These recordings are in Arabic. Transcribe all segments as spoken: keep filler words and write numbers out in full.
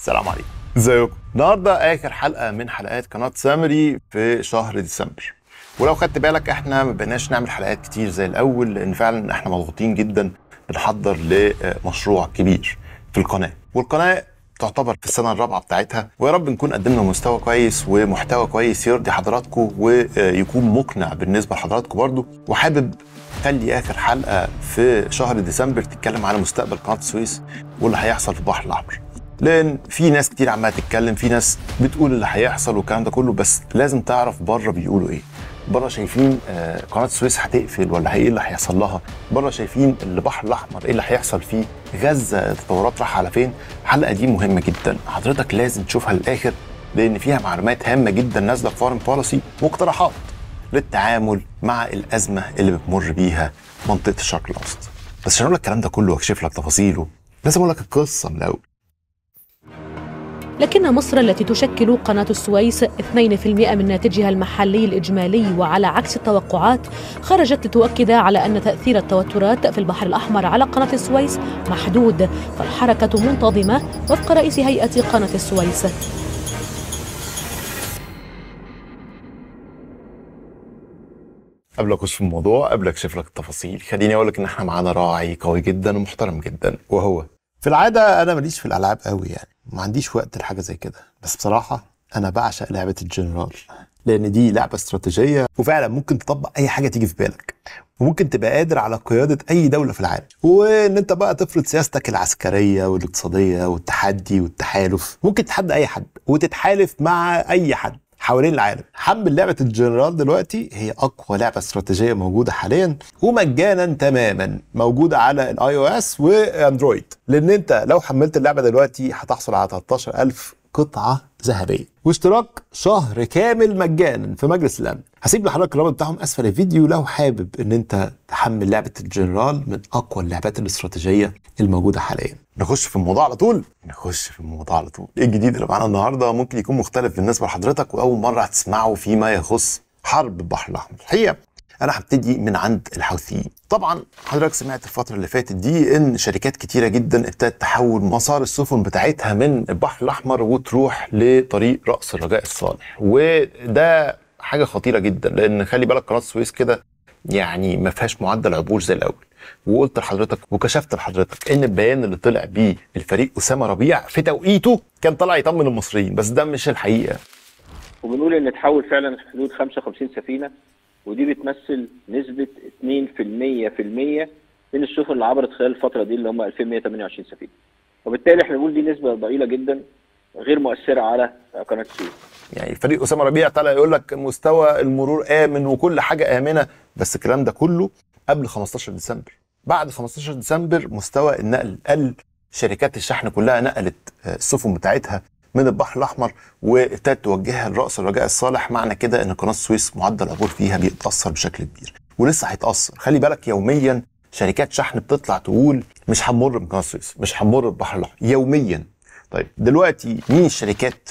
السلام عليكم. ازيكم؟ النهارده اخر حلقه من حلقات قناه سامري في شهر ديسمبر. ولو خدت بالك احنا ما بقيناش نعمل حلقات كتير زي الاول، لان فعلا احنا مضغوطين جدا بنحضر لمشروع كبير في القناه، والقناه تعتبر في السنه الرابعه بتاعتها، ويا رب نكون قدمنا مستوى كويس ومحتوى كويس يرضي حضراتكم ويكون مقنع بالنسبه لحضراتكم برضو. وحابب خلي اخر حلقه في شهر ديسمبر تتكلم على مستقبل قناه السويس واللي هيحصل في البحر الاحمر، لان في ناس كتير عماله تتكلم، في ناس بتقول اللي هيحصل والكلام ده كله، بس لازم تعرف بره بيقولوا ايه. بره شايفين قناه السويس هتقفل ولا ايه اللي هيحصل لها، بره شايفين البحر الاحمر ايه اللي هيحصل فيه، غزه التطورات رايحه على فين. الحلقه دي مهمه جدا، حضرتك لازم تشوفها للاخر، لان فيها معلومات هامه جدا نازله في فورين بوليسي واقتراحات للتعامل مع الازمه اللي بتمر بيها منطقه الشرق الاوسط. بس عشان اقول لك الكلام ده كله واكشف لك تفاصيله لازم اقول لك القصه من الاول. لكن مصر التي تشكل قناة السويس اثنين بالمئة من ناتجها المحلي الإجمالي، وعلى عكس التوقعات خرجت لتؤكد على أن تأثير التوترات في البحر الأحمر على قناة السويس محدود، فالحركة منتظمة وفق رئيس هيئة قناة السويس. قبل اخش في الموضوع، قبل اكشف لك التفاصيل، خليني اقول لك ان احنا معانا راعي قوي جدا ومحترم جدا، وهو في العاده انا ماليش في الالعاب قوي، يعني ما عنديش وقت لحاجه زي كده، بس بصراحه انا بعشق لعبه الجنرال، لان دي لعبه استراتيجيه وفعلا ممكن تطبق اي حاجه تيجي في بالك، وممكن تبقى قادر على قياده اي دوله في العالم، وان انت بقى تفرض سياستك العسكريه والاقتصاديه والتحدي والتحالف. ممكن تتحدى اي حد وتتحالف مع اي حد حوالين العالم. حمل لعبه الجنرال دلوقتي، هي اقوى لعبه استراتيجيه موجوده حاليا ومجانا تماما، موجوده على الاي او اس واندرويد، لان انت لو حملت اللعبه دلوقتي هتحصل على ثلاثة عشر ألف قطعه ذهبيه واشتراك شهر كامل مجانا في مجلس الامن. هسيب لحضرتك الرابط بتاعهم اسفل الفيديو لو حابب ان انت تحمل لعبه الجنرال، من اقوى اللعبات الاستراتيجيه الموجوده حاليا. نخش في الموضوع على طول، نخش في الموضوع على طول. ايه الجديد اللي معانا النهارده؟ ممكن يكون مختلف بالنسبه لحضرتك واول مره هتسمعه فيما يخص حرب البحر الاحمر. الحقيقه انا هبتدي من عند الحوثيين. طبعا حضرتك سمعت الفتره اللي فاتت دي ان شركات كتيره جدا ابتدت تحول مسار السفن بتاعتها من البحر الاحمر وتروح لطريق راس الرجاء الصالح، وده حاجه خطيره جدا، لان خلي بالك قناه السويس كده يعني ما فيهاش معدل عبور زي الاول. وقلت لحضرتك وكشفت لحضرتك ان البيان اللي طلع بيه الفريق اسامه ربيع في توقيته كان طالع يطمن المصريين، بس ده مش الحقيقه. وبنقول ان اتحول فعلا في حدود خمسة وخمسين سفينه، ودي بتمثل نسبه اثنين بالمئة من السفن اللي عبرت خلال الفتره دي اللي هم ألفين ومئة وثمانية وعشرين سفينه. وبالتالي احنا بنقول دي نسبه ضئيله جدا غير مؤثره على قناه السويس. يعني فريق اسامه ربيع طلع يقول لك مستوى المرور امن وكل حاجه امنه، بس الكلام ده كله قبل خمستاشر ديسمبر. بعد خمستاشر ديسمبر مستوى النقل قل، شركات الشحن كلها نقلت السفن بتاعتها من البحر الاحمر وابتدت توجهها لراس الرجاء الصالح. معنى كده ان قناه السويس معدل العبور فيها بيتاثر بشكل كبير ولسه هيتاثر. خلي بالك يوميا شركات شحن بتطلع تقول مش هنمر بقناه السويس، مش هنمر بالبحر الاحمر يوميا. طيب دلوقتي مين الشركات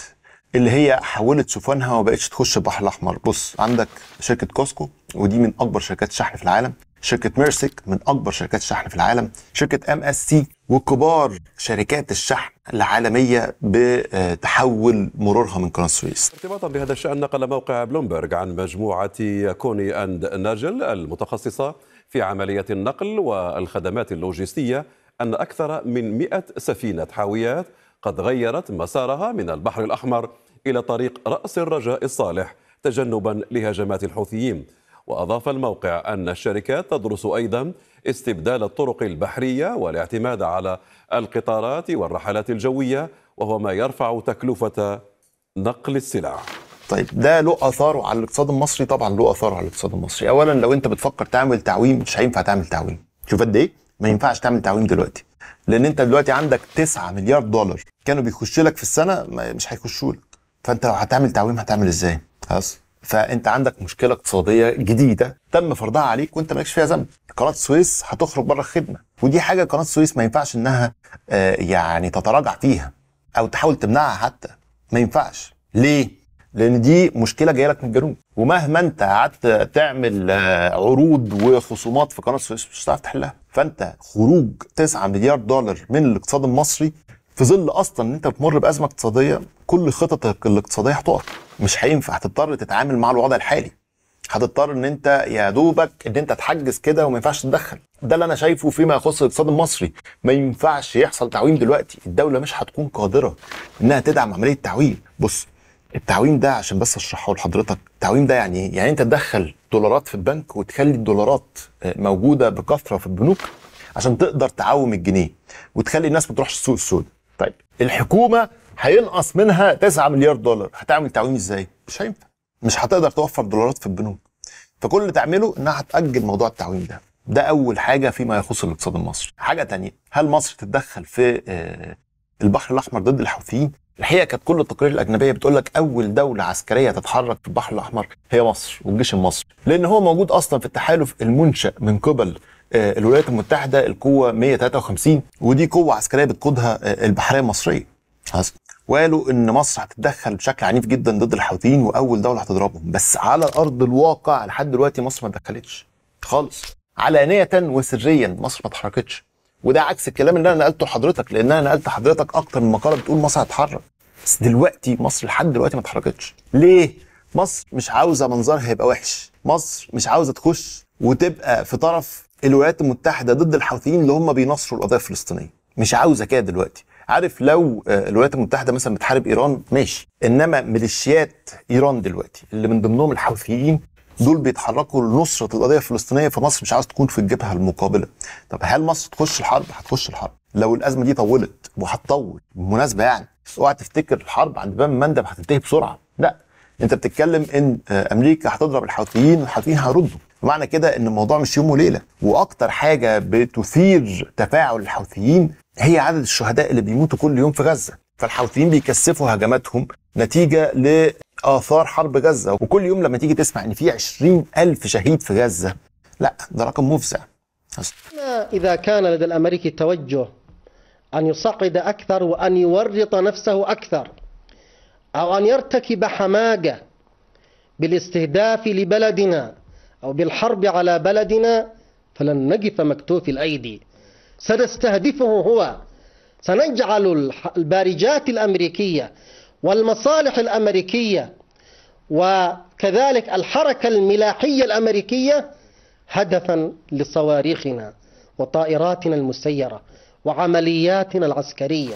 اللي هي حولت سفنها وما بقتش تخش البحر الاحمر؟ بص، عندك شركه كوسكو ودي من اكبر شركات الشحن في العالم، شركه ميرسك من اكبر شركات الشحن في العالم، شركه ام اس سي، وكبار شركات الشحن العالميه بتحول مرورها من قناه السويس. ارتباطا بهذا الشان نقل موقع بلومبرج عن مجموعه كوني أند ناجل المتخصصه في عمليه النقل والخدمات اللوجستيه ان اكثر من مئة سفينه حاويات قد غيرت مسارها من البحر الأحمر إلى طريق رأس الرجاء الصالح تجنبا لهجمات الحوثيين. وأضاف الموقع أن الشركات تدرس أيضا استبدال الطرق البحرية والاعتماد على القطارات والرحلات الجوية، وهو ما يرفع تكلفة نقل السلع. طيب ده له أثاره على الاقتصاد المصري؟ طبعا له أثاره على الاقتصاد المصري. أولا لو أنت بتفكر تعمل تعويم مش هينفع تعمل تعويم. شوف قد إيه؟ ما ينفعش تعمل تعويم دلوقتي، لان انت دلوقتي عندك تسعة مليار دولار كانوا بيخش لك في السنه مش هيخشوا لك، فانت لو هتعمل تعويم هتعمل ازاي؟ خلاص، فانت عندك مشكله اقتصاديه جديده تم فرضها عليك وانت مالكش فيها ذنب. قناه السويس هتخرج بره الخدمه، ودي حاجه قناه السويس ما ينفعش انها يعني تتراجع فيها او تحاول تمنعها حتى، ما ينفعش. ليه؟ لان دي مشكله جايه لك من الجنوب، ومهما انت قعدت تعمل عروض وخصومات في قناه السويس مش هتعرف تحلها. فانت خروج تسعة مليار دولار من الاقتصاد المصري في ظل اصلا ان انت بتمر بازمه اقتصاديه، كل خططك الاقتصاديه هتقف، مش هينفع، هتضطر تتعامل مع الوضع الحالي، هتضطر ان انت يا دوبك ان انت تحجز كده وما ينفعش تتدخل. ده اللي انا شايفه فيما يخص الاقتصاد المصري. ما ينفعش يحصل تعويم دلوقتي، الدوله مش هتكون قادره انها تدعم عمليه تعويم. بص التعويم ده عشان بس اشرحه لحضرتك، التعويم ده يعني ايه؟ يعني انت تدخل دولارات في البنك وتخلي الدولارات موجوده بكثره في البنوك عشان تقدر تعوم الجنيه وتخلي الناس ما تروحش السوق السوداء. طيب الحكومه هينقص منها تسعة مليار دولار، هتعمل تعويم ازاي؟ مش هينفع، مش هتقدر توفر دولارات في البنوك، فكل اللي تعمله انها هتأجل موضوع التعويم ده. ده اول حاجه فيما يخص الاقتصاد المصري. حاجه ثانيه، هل مصر تتدخل في البحر الاحمر ضد الحوثيين؟ الحقيقه كانت كل التقارير الاجنبيه بتقول لك اول دوله عسكريه تتحرك في البحر الاحمر هي مصر والجيش المصري، لان هو موجود اصلا في التحالف المنشأ من قبل الولايات المتحده، القوه مية تلاتة وخمسين، ودي قوه عسكريه بتقودها البحريه المصريه. وقالوا ان مصر هتتدخل بشكل عنيف جدا ضد الحوثيين واول دوله هتضربهم، بس على ارض الواقع لحد دلوقتي مصر ما اتدخلتش خالص، علانيه وسريا مصر ما اتحركتش، وده عكس الكلام اللي انا نقلته لحضرتك، لان انا نقلت لحضرتك اكتر من مقاله بتقول مصر هتتحرك، بس دلوقتي مصر لحد دلوقتي ما اتحركتش. ليه؟ مصر مش عاوزه منظرها يبقى وحش، مصر مش عاوزه تخش وتبقى في طرف الولايات المتحده ضد الحوثيين اللي هم بينصروا القضيه الفلسطينيه، مش عاوزه كده دلوقتي. عارف لو الولايات المتحده مثلا بتحارب ايران ماشي، انما ميليشيات ايران دلوقتي اللي من ضمنهم الحوثيين دول بيتحركوا لنصره القضيه الفلسطينيه، فمصر مش عاوز تكون في الجبهه المقابله. طب هل مصر تخش الحرب؟ هتخش الحرب لو الازمه دي طولت، وهتطول بالمناسبه، يعني اوعى تفتكر الحرب عند باب المندب هتنتهي بسرعه، لا، انت بتتكلم ان امريكا هتضرب الحوثيين والحوثيين هيردوا، معنى كده ان الموضوع مش يوم وليله. واكتر حاجه بتثير تفاعل الحوثيين هي عدد الشهداء اللي بيموتوا كل يوم في غزه، فالحوثيين بيكثفوا هجماتهم نتيجه لاثار حرب غزه، وكل يوم لما تيجي تسمع ان في عشرين ألف شهيد في غزه، لا ده رقم مفزع. اذا كان لدى الامريكي توجه ان يصعد اكثر وان يورط نفسه اكثر، او ان يرتكب حماقه بالاستهداف لبلدنا أو بالحرب على بلدنا، فلن نقف مكتوف الأيدي، سنستهدفه هو، سنجعل البارجات الأمريكية والمصالح الأمريكية وكذلك الحركة الملاحية الأمريكية هدفا لصواريخنا وطائراتنا المسيرة وعملياتنا العسكرية.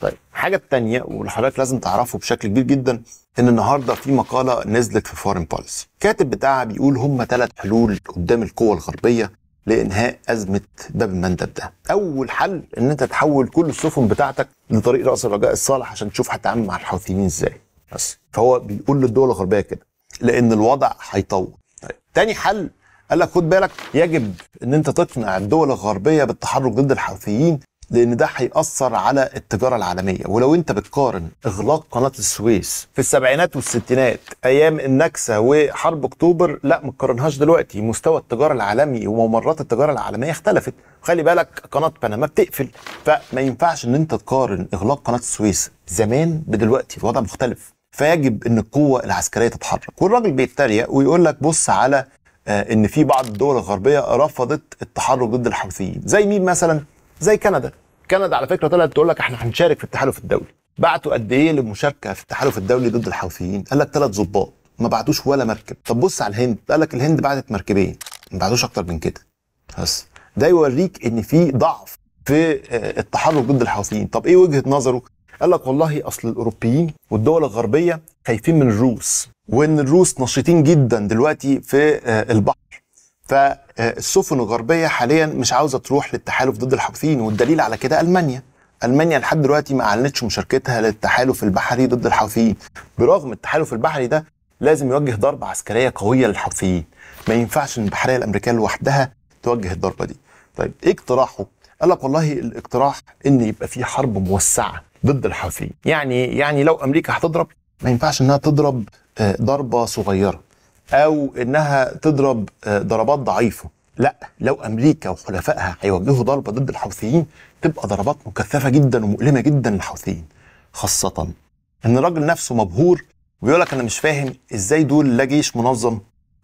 طيب الحاجة الثانية واللي حضرتك لازم تعرفه بشكل كبير جدا، إن النهارده في مقالة نزلت في فورين بوليسي، الكاتب بتاعها بيقول هما ثلاث حلول قدام القوى الغربية لإنهاء أزمة باب المندب ده. أول حل إن أنت تحول كل السفن بتاعتك لطريق رأس الرجاء الصالح عشان تشوف هتتعامل مع الحوثيين إزاي. بس فهو بيقول للدول الغربية كده، لأن الوضع هيطول. طيب تاني حل قال لك خد بالك، يجب إن أنت تقنع الدول الغربية بالتحرك ضد الحوثيين، لأن ده هيأثر على التجارة العالمية. ولو أنت بتقارن إغلاق قناة السويس في السبعينات والستينات أيام النكسة وحرب أكتوبر، لا ما تقارنهاش دلوقتي، مستوى التجارة العالمي وممرات التجارة العالمية اختلفت، خلي بالك قناة بنما بتقفل، فما ينفعش إن أنت تقارن إغلاق قناة السويس زمان بدلوقتي، الوضع مختلف، فيجب إن القوة العسكرية تتحرك. والراجل بيتريق ويقول لك بص على آه إن في بعض الدول الغربية رفضت التحرك ضد الحوثيين، زي مين مثلا؟ زي كندا. كندا على فكره طلعت تقول لك احنا هنشارك في التحالف الدولي. بعتوا قد ايه للمشاركه في التحالف الدولي ضد الحوثيين؟ قال لك ثلاث ضباط، ما بعتوش ولا مركب. طب بص على الهند، قال لك الهند بعتت مركبين، ما بعتوش اكتر من كده. بس ده يوريك ان في ضعف في التحرك ضد الحوثيين. طب ايه وجهه نظره؟ قال لك والله اصل الاوروبيين والدول الغربيه خايفين من الروس، وان الروس نشيطين جدا دلوقتي في البحر، فالسفن الغربيه حاليا مش عاوزه تروح للتحالف ضد الحوثيين. والدليل على كده المانيا، المانيا لحد دلوقتي ما اعلنتش مشاركتها للتحالف البحري ضد الحوثيين، برغم التحالف البحري ده لازم يوجه ضربه عسكريه قويه للحوثيين، ما ينفعش ان البحريه الامريكيه لوحدها توجه الضربه دي. طيب ايه اقتراحه؟ قال لك والله الاقتراح ان يبقى في حرب موسعه ضد الحوثيين، يعني يعني لو امريكا هتضرب ما ينفعش انها تضرب ضربه صغيره او انها تضرب ضربات ضعيفه، لا، لو امريكا وحلفائها هيوجهوا ضربه ضد الحوثيين تبقى ضربات مكثفه جدا ومؤلمه جدا للحوثيين، خاصه ان الراجل نفسه مبهور ويقول لك انا مش فاهم ازاي دول لا جيش منظم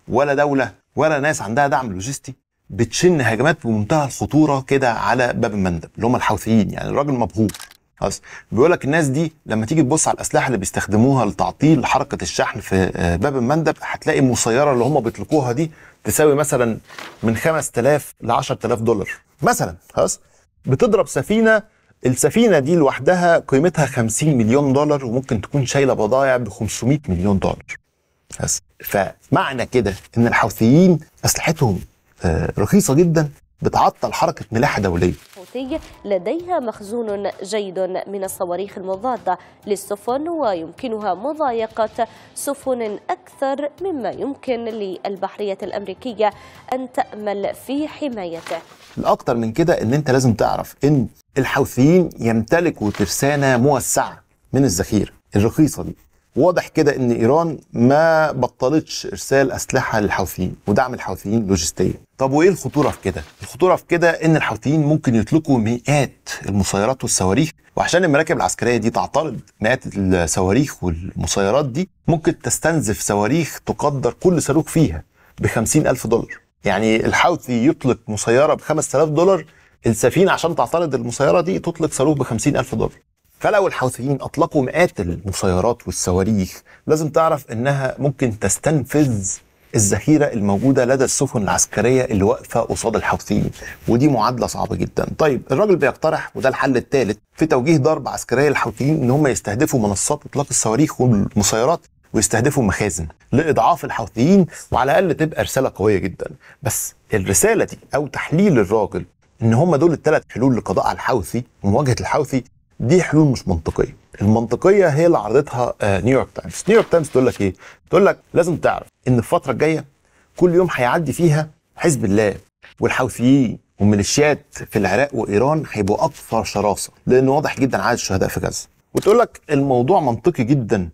ولا دوله ولا ناس عندها دعم لوجستي بتشن هجمات بمنتهى الخطوره كده على باب المندب اللي هم الحوثيين. يعني الراجل مبهور خلاص. بيقول لك الناس دي لما تيجي تبص على الاسلحه اللي بيستخدموها لتعطيل حركه الشحن في باب المندب هتلاقي المسيره اللي هم بيطلقوها دي تساوي مثلا من خمسة آلاف ل عشرة آلاف دولار مثلا. خلاص، بتضرب سفينه، السفينه دي لوحدها قيمتها خمسين مليون دولار وممكن تكون شايله بضائع ب خمسمية مليون دولار. خلاص، فمعنى كده ان الحوثيين اسلحتهم رخيصه جدا بتعطل حركه ملاحه دوليه. لديها مخزون جيد من الصواريخ المضادة للسفن ويمكنها مضايقة سفن أكثر مما يمكن للبحرية الأمريكية أن تأمل في حمايته. الأكثر من كده أن أنت لازم تعرف أن الحوثيين يمتلكوا ترسانة موسعة من الذخيرة الرخيصة دي. واضح كده أن إيران ما بطلتش إرسال أسلحة للحوثيين ودعم الحوثيين لوجستيا. طب وايه الخطوره في كده؟ الخطوره في كده ان الحوثيين ممكن يطلقوا مئات المسيرات والصواريخ، وعشان المراكب العسكريه دي تعترض مئات الصواريخ والمسيرات دي ممكن تستنزف صواريخ تقدر كل صاروخ فيها ب خمسين ألف دولار. يعني الحوثي يطلق مسيره ب خمسة آلاف دولار، السفينه عشان تعترض المسيره دي تطلق صاروخ ب خمسين ألف دولار. فلو الحوثيين اطلقوا مئات المسيرات والصواريخ لازم تعرف انها ممكن تستنفذ الذخيرة الموجودة لدى السفن العسكرية اللي واقفة قصاد الحوثيين، ودي معادلة صعبة جدا. طيب الراجل بيقترح، وده الحل الثالث في توجيه ضرب عسكرية للحوثيين، ان هم يستهدفوا منصات اطلاق الصواريخ والمسيرات ويستهدفوا مخازن لإضعاف الحوثيين، وعلى الأقل تبقى رسالة قوية جدا. بس الرسالة دي أو تحليل الراجل ان هم دول الثلاث حلول للقضاء على الحوثي ومواجهة الحوثي، دي حلول مش منطقية. المنطقيه هي اللي عرضتها نيويورك تايمز. نيويورك تايمز تقول لك ايه؟ تقول لك لازم تعرف ان الفتره الجايه كل يوم هيعدي فيها حزب الله والحوثيين والميليشيات في العراق وايران هيبقوا اكثر شراسه، لان واضح جدا عدد الشهداء في غزه. وتقول لك الموضوع منطقي جدا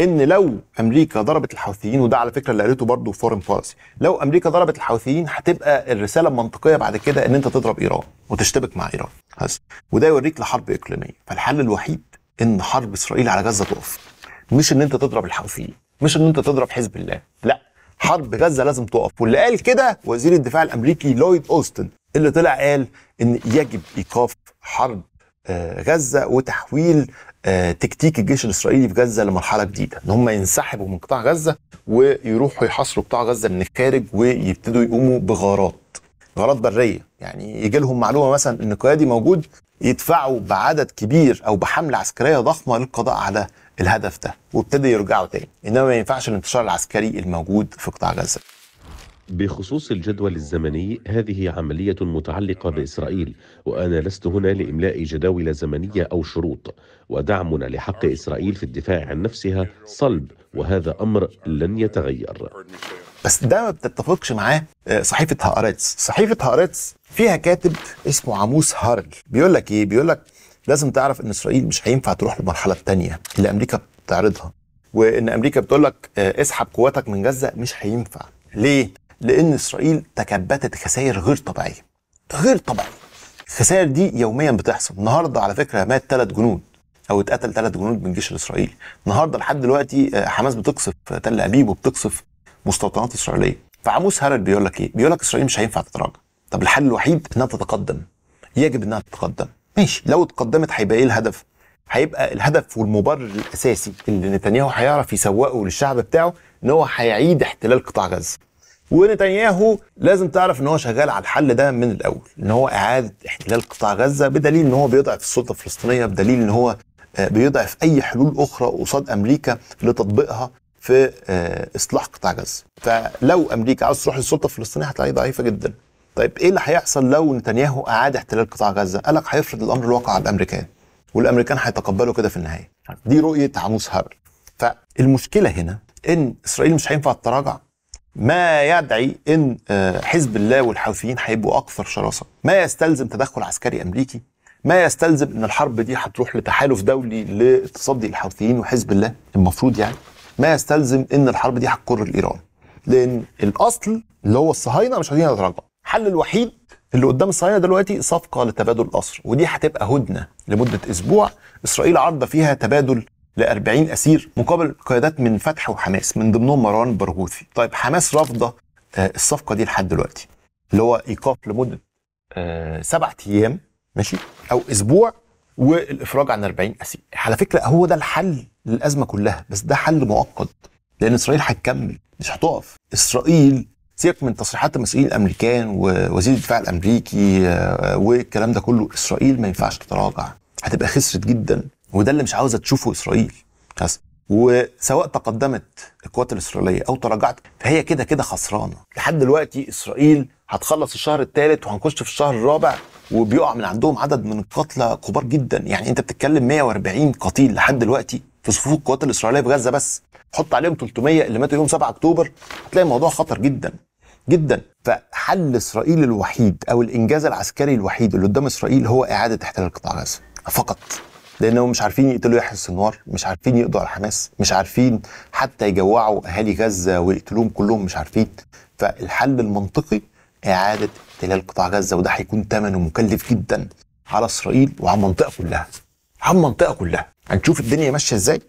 ان لو امريكا ضربت الحوثيين، وده على فكره اللي قريته برضه فورين بوليسي، لو امريكا ضربت الحوثيين هتبقى الرساله المنطقيه بعد كده ان انت تضرب ايران وتشتبك مع ايران. بس وده يوريك لحرب اقليميه. فالحل الوحيد ان حرب اسرائيل على غزه تقف، مش ان انت تضرب الحوثيين، مش ان انت تضرب حزب الله، لا، حرب غزه لازم تقف. واللي قال كده وزير الدفاع الامريكي لويد أوستن، اللي طلع قال ان يجب ايقاف حرب غزه وتحويل تكتيك الجيش الاسرائيلي في غزه لمرحله جديده، ان هم ينسحبوا من قطاع غزه ويروحوا يحاصروا قطاع غزه من الخارج ويبتدوا يقوموا بغارات، غارات بريه. يعني يجي لهم معلومه مثلا ان قيادي موجود، يدفعوا بعدد كبير او بحمله عسكريه ضخمه للقضاء على الهدف ده وابتدى يرجعوا تاني. انما ما ينفعش الانتشار العسكري الموجود في قطاع غزه. بخصوص الجدول الزمني، هذه عملية متعلقة بإسرائيل، وأنا لست هنا لإملاء جداول زمنية أو شروط، ودعمنا لحق إسرائيل في الدفاع عن نفسها صلب، وهذا أمر لن يتغير. بس ده ما بتتفقش معاه صحيفة هارتس. صحيفة هارتس فيها كاتب اسمه عاموس هرئيل، بيقول لك إيه؟ بيقول لك لازم تعرف إن إسرائيل مش هينفع تروح للمرحلة الثانية اللي أمريكا بتعرضها، وإن أمريكا بتقول لك اسحب قواتك من غزة مش هينفع. ليه؟ لأن إسرائيل تكبتت خسائر غير طبيعية، غير طبيعية. الخسائر دي يوميا بتحصل. النهارده على فكرة مات ثلاث جنود أو اتقتل ثلاث جنود من الجيش الإسرائيلي. النهارده لحد دلوقتي حماس بتقصف تل أبيب وبتقصف مستوطنات إسرائيلية. فعاموس هرئيل بيقول لك إيه؟ بيقول لك إسرائيل مش هينفع تتراجع. طب الحل الوحيد إنها تتقدم. يجب إنها تتقدم. ماشي، لو اتقدمت هيبقى إيه الهدف؟ هيبقى الهدف والمبرر الأساسي اللي نتنياهو هيعرف يسوقه للشعب بتاعه إن هو هيعيد احتلال قطاع غزة. ونتنياهو لازم تعرف ان هو شغال على الحل ده من الاول، ان هو اعاده احتلال قطاع غزه، بدليل ان هو بيضعف السلطه الفلسطينيه، بدليل ان هو بيضعف اي حلول اخرى قصاد امريكا لتطبيقها في اصلاح قطاع غزه. فلو امريكا عاوز تروح للسلطه الفلسطينيه هتلاقيها ضعيفه جدا. طيب ايه اللي هيحصل لو نتنياهو اعاد احتلال قطاع غزه؟ قال لك هيفرض الامر الواقع على الامريكان، والامريكان هيتقبلوا كده في النهايه. دي رؤيه عاموس هرئيل. فالمشكله هنا ان اسرائيل مش هينفع تتراجع، ما يدعي ان حزب الله والحوثيين هيبقوا اكثر شراسه، ما يستلزم تدخل عسكري امريكي، ما يستلزم ان الحرب دي هتروح لتحالف دولي لتصدي الحوثيين وحزب الله المفروض، يعني ما يستلزم ان الحرب دي هتكر لايران، لان الاصل اللي هو الصهاينه مش عايزين يتراجعوا. الحل الوحيد اللي قدام الصهاينه دلوقتي صفقه لتبادل الاسر، ودي هتبقى هدنه لمده اسبوع اسرائيل عارضه فيها تبادل ل أربعين أسير مقابل قيادات من فتح وحماس، من ضمنهم مروان برغوثي. طيب حماس رافضه الصفقه دي لحد دلوقتي، اللي هو ايقاف لمده سبعة ايام ماشي او اسبوع والافراج عن أربعين اسير. على فكره هو ده الحل للازمه كلها، بس ده حل مؤقت لان اسرائيل هتكمل مش هتقف. اسرائيل سيبك من تصريحات المسؤولين الامريكان ووزير الدفاع الامريكي والكلام ده كله، اسرائيل ما ينفعش تتراجع، هتبقى خسرت جدا، وده اللي مش عاوزه تشوفه اسرائيل. وسواء تقدمت القوات الاسرائيليه او تراجعت فهي كده كده خسرانه. لحد دلوقتي اسرائيل هتخلص الشهر الثالث وهنخش في الشهر الرابع وبيقع من عندهم عدد من القتلى كبار جدا، يعني انت بتتكلم مية واربعين قتيل لحد دلوقتي في صفوف القوات الاسرائيليه في غزه، بس حط عليهم تلتمية اللي ماتوا يوم سبعة اكتوبر، هتلاقي الموضوع خطر جدا جدا. فحل اسرائيل الوحيد او الانجاز العسكري الوحيد اللي قدام اسرائيل هو اعاده احتلال قطاع غزه فقط، لانهم مش عارفين يقتلوا يحيى السنوار، مش عارفين يقضوا على حماس، مش عارفين حتى يجوعوا اهالي غزه ويقتلوهم كلهم، مش عارفين. فالحل المنطقي اعاده احتلال قطاع غزه، وده هيكون ثمنه مكلف جدا على اسرائيل وعلى المنطقه كلها. على المنطقه كلها هنشوف الدنيا ماشيه ازاي.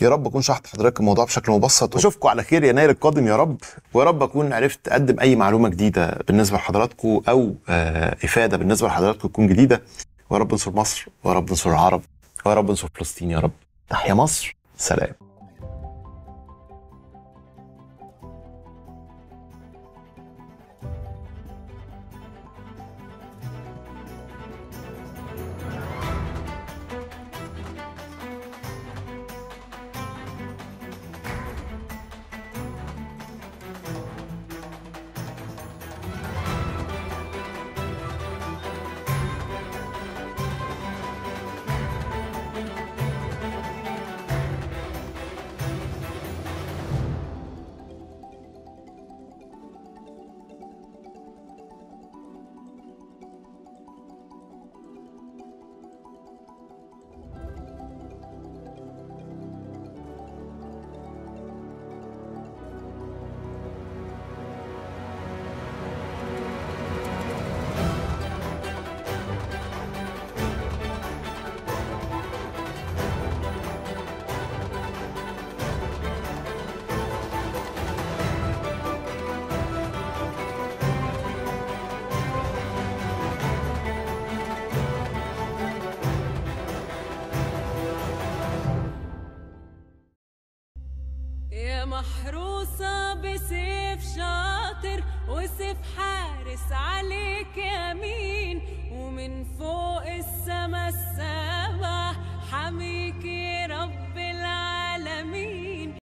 يا رب اكون شرحت حضرتك الموضوع بشكل مبسط، واشوفكم على خير يناير القادم يا رب، ويا رب اكون عرفت اقدم اي معلومه جديده بالنسبه لحضراتكم او افاده بالنسبه لحضراتكم تكون جديده. ويا رب ننصر مصر، ويا رب ننصر العرب، ويا رب ننصر فلسطين يا رب. تحيا مصر، سلام. محروسة بسيف